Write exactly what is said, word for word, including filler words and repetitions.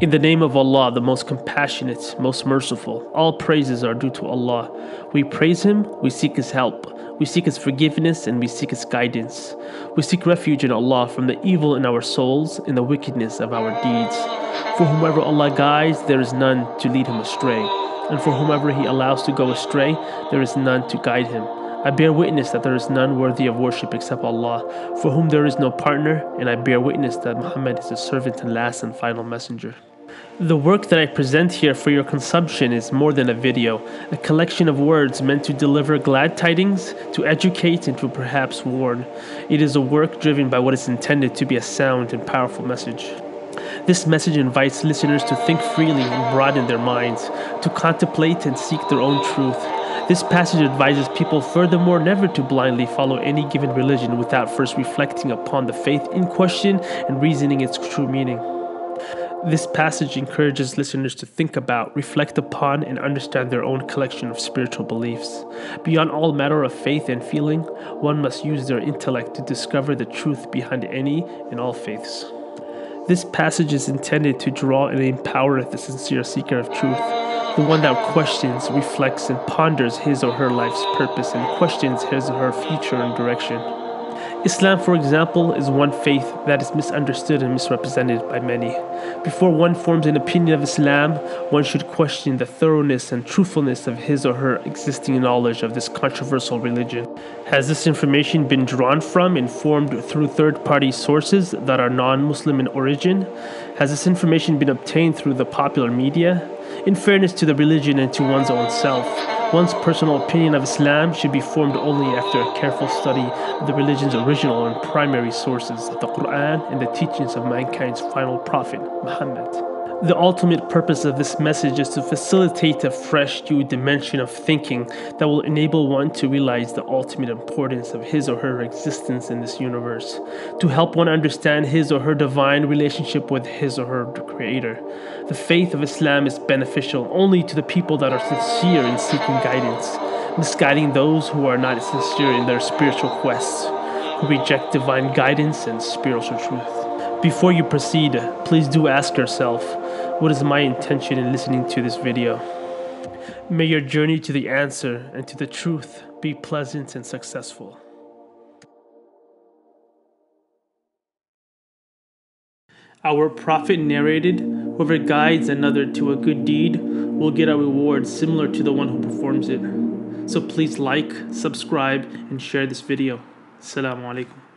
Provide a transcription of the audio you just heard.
In the name of Allah, the most compassionate, most merciful. All praises are due to Allah. We praise Him, we seek His help, we seek His forgiveness, and we seek His guidance. We seek refuge in Allah from the evil in our souls and the wickedness of our deeds. For whomever Allah guides, there is none to lead him astray. And for whomever He allows to go astray, there is none to guide him. I bear witness that there is none worthy of worship except Allah, for whom there is no partner, and I bear witness that Muhammad is His servant and last and final messenger. The work that I present here for your consumption is more than a video, a collection of words meant to deliver glad tidings, to educate, and to perhaps warn. It is a work driven by what is intended to be a sound and powerful message. This message invites listeners to think freely and broaden their minds, to contemplate and seek their own truth. This passage advises people furthermore never to blindly follow any given religion without first reflecting upon the faith in question and reasoning its true meaning. This passage encourages listeners to think about, reflect upon, and understand their own collection of spiritual beliefs. Beyond all matter of faith and feeling, one must use their intellect to discover the truth behind any and all faiths. This passage is intended to draw and empower the sincere seeker of truth, the one that questions, reflects, and ponders his or her life's purpose and questions his or her future and direction. Islam, for example, is one faith that is misunderstood and misrepresented by many. Before one forms an opinion of Islam, one should question the thoroughness and truthfulness of his or her existing knowledge of this controversial religion. Has this information been drawn from and formed through third-party sources that are non-Muslim in origin? Has this information been obtained through the popular media? In fairness to the religion and to one's own self, one's personal opinion of Islam should be formed only after a careful study of the religion's original and primary sources, the Quran and the teachings of mankind's final prophet, Muhammad. The ultimate purpose of this message is to facilitate a fresh new dimension of thinking that will enable one to realize the ultimate importance of his or her existence in this universe, to help one understand his or her divine relationship with his or her creator. The faith of Islam is beneficial only to the people that are sincere in seeking guidance, misguiding those who are not sincere in their spiritual quests, who reject divine guidance and spiritual truth. Before you proceed, please do ask yourself, what is my intention in listening to this video? May your journey to the answer and to the truth be pleasant and successful. Our prophet narrated, whoever guides another to a good deed will get a reward similar to the one who performs it. So please like, subscribe, and share this video. Assalamu alaikum.